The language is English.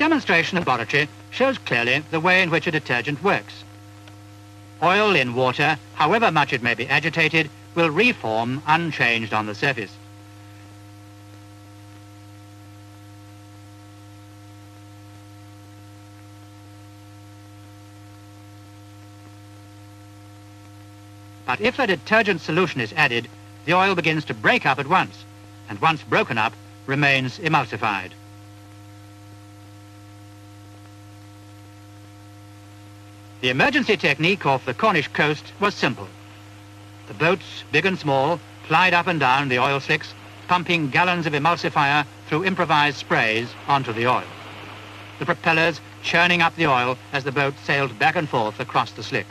demonstration laboratory shows clearly the way in which a detergent works. Oil in water, however much it may be agitated, will reform unchanged on the surface. But if a detergent solution is added, the oil begins to break up at once, and once broken up, remains emulsified. The emergency technique off the Cornish coast was simple. The boats, big and small, plied up and down the oil slicks, pumping gallons of emulsifier through improvised sprays onto the oil. The propellers churning up the oil as the boat sailed back and forth across the slick.